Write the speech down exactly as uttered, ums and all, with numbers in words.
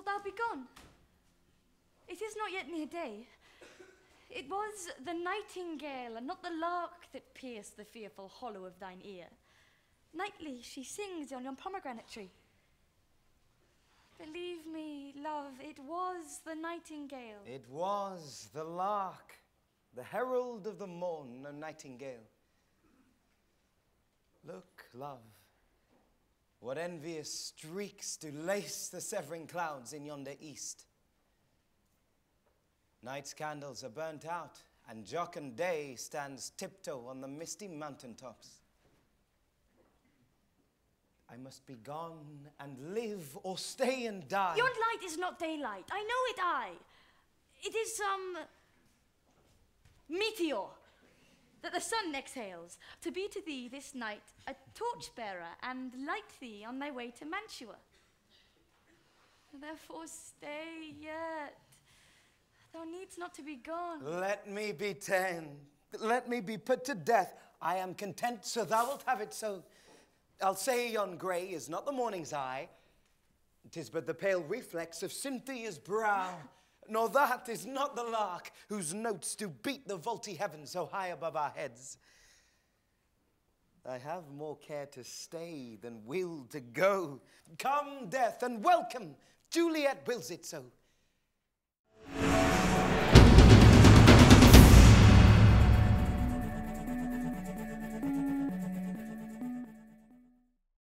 wilt thou be gone? It is not yet near day. It was the nightingale and not the lark that pierced the fearful hollow of thine ear. Nightly she sings on yon pomegranate tree. Believe me, love, it was the nightingale. It was the lark, the herald of the morn, a nightingale. Look, love, what envious streaks do lace the severing clouds in yonder east. Night's candles are burnt out, and jocund day stands tiptoe on the misty mountaintops. I must be gone and live, or stay and die. Yon light is not daylight. I know it, I. It is some meteor that the sun exhales, to be to thee this night a torchbearer and light thee on thy way to Mantua. Therefore stay yet. Thou needst not to be gone. Let me be ta'en. Let me be put to death. I am content, so thou wilt have it so. I'll say yon grey is not the morning's eye. 'Tis but the pale reflex of Cynthia's brow. Nor that is not the lark, whose notes do beat the vaulty heaven so high above our heads. I have more care to stay than will to go. Come, death, and welcome. Juliet wills it so.